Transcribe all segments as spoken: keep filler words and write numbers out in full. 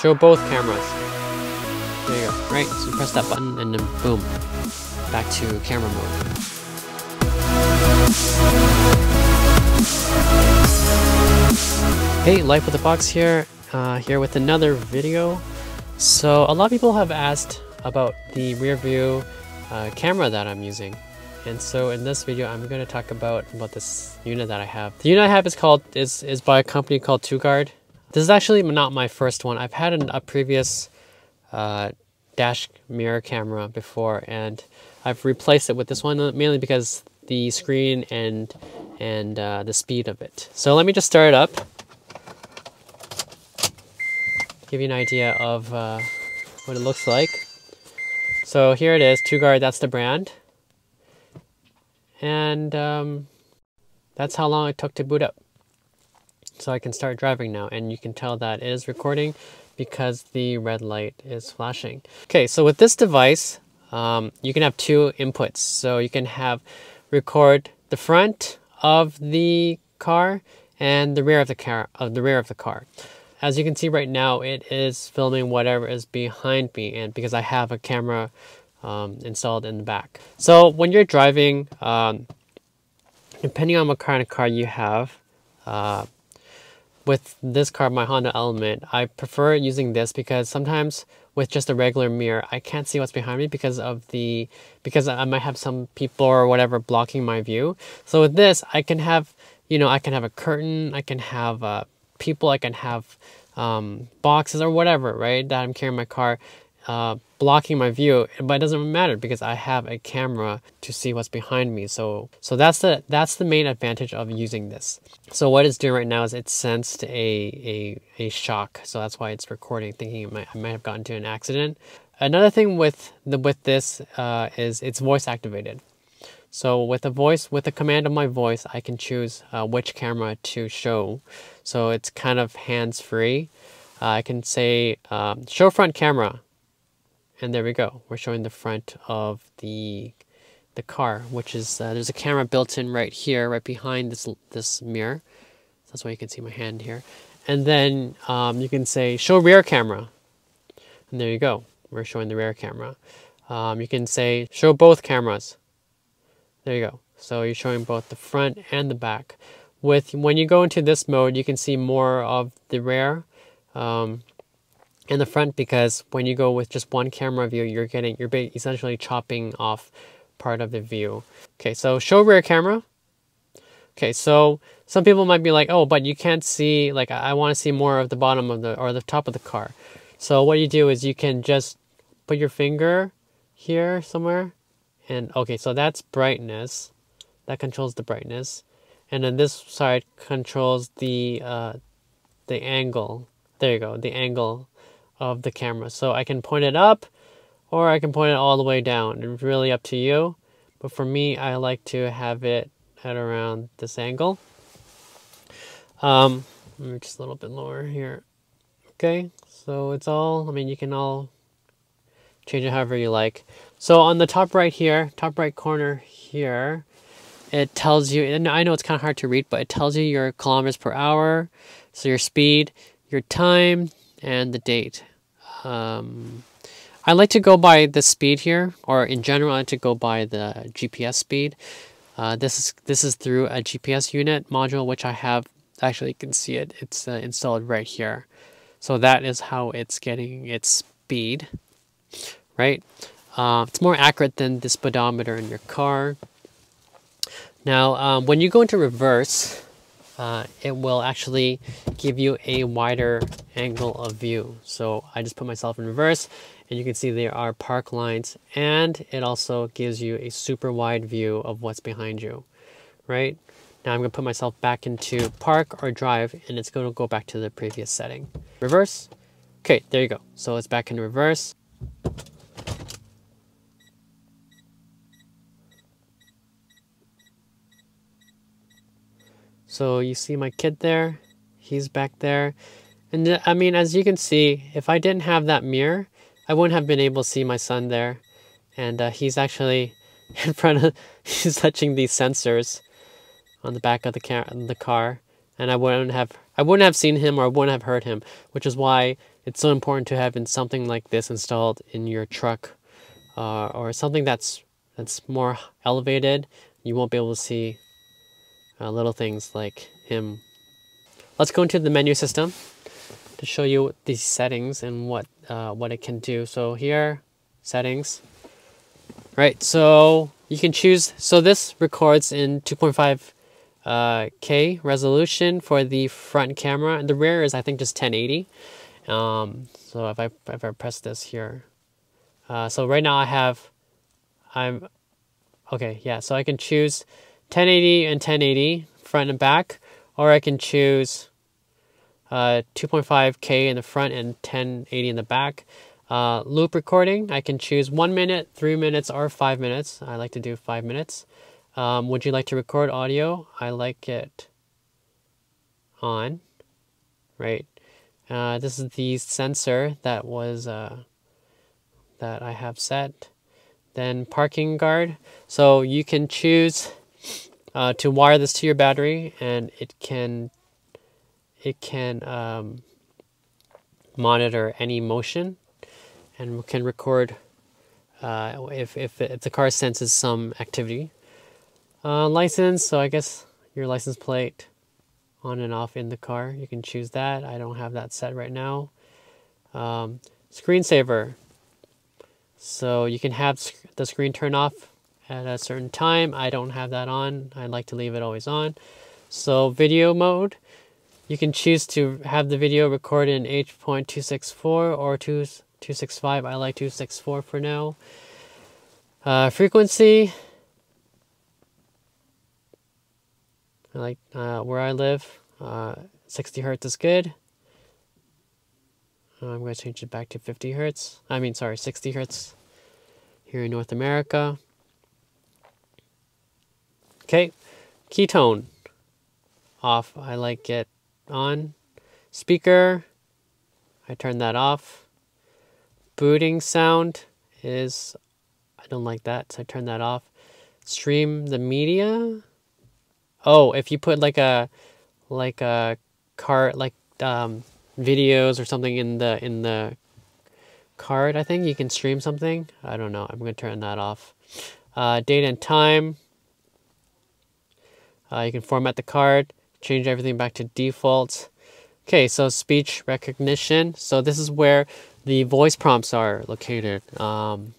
Show both cameras. There you go. Right, so press that button and then boom, back to camera mode. Hey, Life with a Box here, uh, here with another video. So a lot of people have asked about the rear view uh, camera that I'm using. And so in this video, I'm going to talk about about this unit that I have. The unit I have is called is is by a company called TOGUARD. This is actually not my first one. I've had an, a previous uh, dash mirror camera before, and I've replaced it with this one mainly because the screen and and uh, the speed of it. So let me just start it up, give you an idea of uh, what it looks like. So here it is, TOGUARD. That's the brand. And um, that's how long it took to boot up. So I can start driving now, and you can tell that it is recording because the red light is flashing. Okay, so with this device, um, you can have two inputs. So you can have record the front of the car and the rear of the car. Of the rear of the car. As you can see right now, it is filming whatever is behind me, and because I have a camera Um, installed in the back. So when you're driving, um, depending on what kind of car you have, uh, with this car, my Honda Element, I prefer using this because sometimes with just a regular mirror, I can't see what's behind me because of the because I might have some people or whatever blocking my view. So with this, I can have you know I can have a curtain, I can have uh, people, I can have um, boxes or whatever, right? That I'm carrying my car. Uh, blocking my view, but it doesn't matter because I have a camera to see what's behind me. So so that's the that's the main advantage of using this. So what it's doing right now is it sensed a a, a shock, so that's why it's recording, thinking it might, I might have gotten into an accident. Another thing with the with this uh, is it's voice activated. So with a voice with a command of my voice, I can choose uh, which camera to show. So it's kind of hands-free. Uh, I can say um, show front camera. And there we go. We're showing the front of the the car, which is uh, there's a camera built in right here, right behind this this mirror. That's why you can see my hand here. And then um, you can say show rear camera, and there you go. We're showing the rear camera. Um, you can say show both cameras. There you go. So you're showing both the front and the back. With when you go into this mode, you can see more of the rear. Um, in the front, because when you go with just one camera view, you're getting you're essentially chopping off part of the view. Okay, so show rear camera. Okay, so some people might be like, oh, but you can't see, like I, I want to see more of the bottom of the or the top of the car. So what you do is you can just put your finger here somewhere, and okay, so that's brightness, that controls the brightness, and then this side controls the uh, the angle. There you go, the angle of the camera. So I can point it up or I can point it all the way down. It's really up to you. But for me, I like to have it at around this angle. Um, let me just a little bit lower here. Okay, so it's all, I mean, you can all change it however you like. So on the top right here, top right corner here, it tells you, and I know it's kind of hard to read, but it tells you your kilometers per hour, so your speed, your time, and the date. Um, I like to go by the speed here, or in general, I like to go by the G P S speed. Uh, this is this is through a G P S unit module, which I have. Actually, you can see it. It's uh, installed right here. So that is how it's getting its speed, right? Uh, it's more accurate than the speedometer in your car. Now, um, when you go into reverse, Uh, it will actually give you a wider angle of view. So I just put myself in reverse, and you can see there are park lines, and it also gives you a super wide view of what's behind you, right? Now I'm gonna put myself back into park or drive, and it's gonna go back to the previous setting. Reverse, okay, there you go. So it's back in reverse. So you see my kid there, he's back there. And I mean, as you can see, if I didn't have that mirror, I wouldn't have been able to see my son there. And uh, he's actually in front of, he's touching these sensors on the back of the, car, the car. And I wouldn't have, I wouldn't have seen him or I wouldn't have heard him, which is why it's so important to have in something like this installed in your truck, uh, or something that's that's more elevated. You won't be able to see uh, little things like him. Let's go into the menu system to show you the settings and what uh, what it can do. So here, settings. Right, so you can choose. So this records in two point five uh, K resolution for the front camera, and the rear is I think just ten eighty. Um, so if I if I press this here, uh, so right now I have, I'm, okay, yeah. So I can choose ten eighty and ten eighty front and back, or I can choose uh, two point five K in the front and ten eighty in the back. Uh, loop recording, I can choose one minute, three minutes, or five minutes. I like to do five minutes. Um, would you like to record audio? I like it on, right? Uh, this is the sensor that was uh, that I have set. Then parking guard. So you can choose uh, to wire this to your battery, and it can it can um, monitor any motion, and can record uh, if if if the car senses some activity. Uh, license. So I guess your license plate. On and off in the car, you can choose that. I don't have that set right now. Um, screensaver, so you can have sc the screen turn off at a certain time. I don't have that on. I like to leave it always on. So video mode, you can choose to have the video recorded in H point two six four or two sixty-five. I like two sixty-four for now. Uh, frequency. I like uh, where I live, uh, sixty hertz is good. Uh, I'm going to change it back to fifty hertz. I mean, sorry, sixty hertz here in North America. Okay, key tone off. I like it on. Speaker, I turn that off. Booting sound is, I don't like that, so I turn that off. Stream the media. Oh, if you put like a like a cart like um, videos or something in the in the cart, I think you can stream something. I don't know. I'm gonna turn that off. Uh, date and time. Uh, you can format the card, change everything back to default. Okay, so speech recognition. So this is where the voice prompts are located. Um,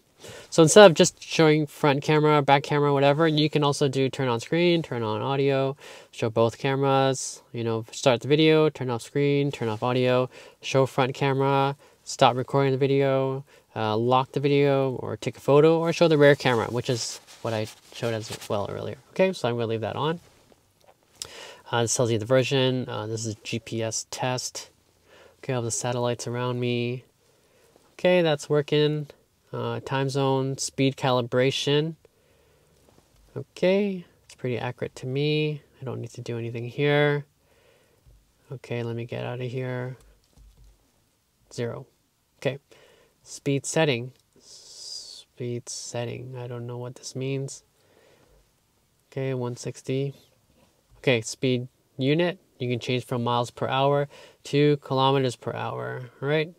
So instead of just showing front camera, back camera, whatever, you can also do turn on screen, turn on audio, show both cameras, you know, start the video, turn off screen, turn off audio, show front camera, stop recording the video, uh, lock the video, or take a photo, or show the rear camera, which is what I showed as well earlier. Okay, so I'm going to leave that on. Uh, this tells you the version. Uh, this is a G P S test. Okay, all the satellites around me. Okay, that's working. Uh, time zone, speed calibration. Okay, it's pretty accurate to me. I don't need to do anything here. Okay, let me get out of here. Zero. Okay, speed setting. Speed setting. I don't know what this means. Okay, one sixty. Okay, speed unit. You can change from miles per hour to kilometers per hour. All right.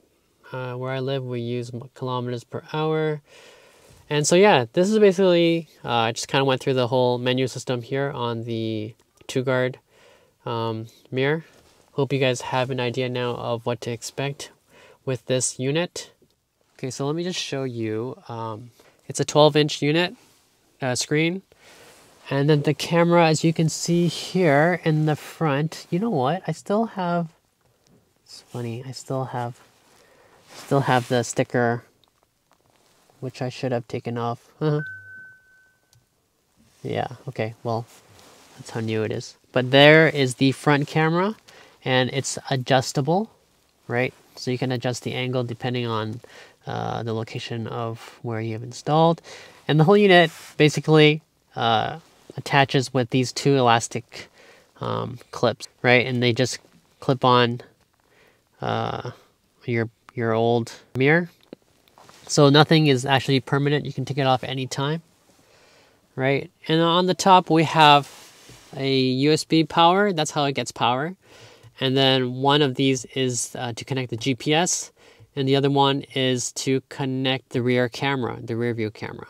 Uh, where I live, we use kilometers per hour. And so, yeah, this is basically, uh, I just kind of went through the whole menu system here on the TOGUARD um, mirror. Hope you guys have an idea now of what to expect with this unit. Okay, so let me just show you. Um, it's a twelve inch unit uh, screen. And then the camera, as you can see here in the front, you know what? I still have, it's funny, I still have Still have the sticker, which I should have taken off. Uh-huh. Yeah, okay, well, that's how new it is. But there is the front camera, and it's adjustable, right? So you can adjust the angle depending on uh, the location of where you have installed. And the whole unit basically uh, attaches with these two elastic um, clips, right? And they just clip on uh, your your old mirror, so nothing is actually permanent. You can take it off anytime, right? And on the top we have a U S B power. That's how it gets power. And then one of these is uh, to connect the G P S, and the other one is to connect the rear camera, the rear view camera.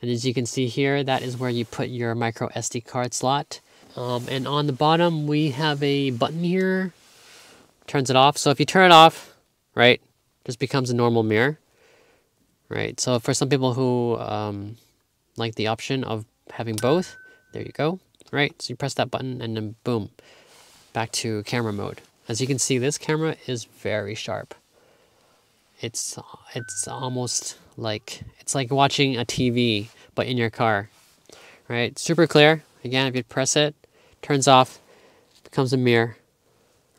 And as you can see here, that is where you put your micro S D card slot. Um, and on the bottom, we have a button here, turns it off. So if you turn it off, right, it just becomes a normal mirror, right? So for some people who um, like the option of having both, there you go, right? So you press that button and then boom, back to camera mode. As you can see, this camera is very sharp. It's, it's almost like, it's like watching a T V, but in your car, right? Super clear. Again, if you press it, turns off, becomes a mirror,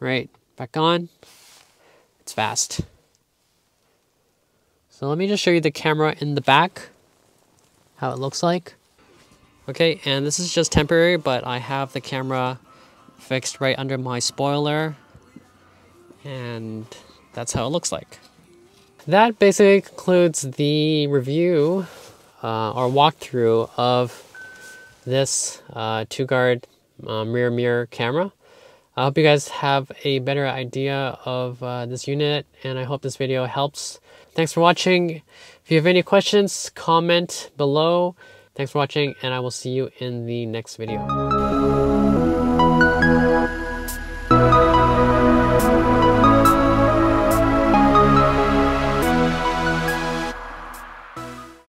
right? Back on, it's fast. So let me just show you the camera in the back, how it looks like. Okay, and this is just temporary, but I have the camera fixed right under my spoiler, and that's how it looks like. That basically concludes the review uh, or walkthrough of this uh, TOGUARD um, rear mirror camera. I hope you guys have a better idea of uh, this unit, and I hope this video helps. Thanks for watching. If you have any questions, comment below. Thanks for watching, and I will see you in the next video.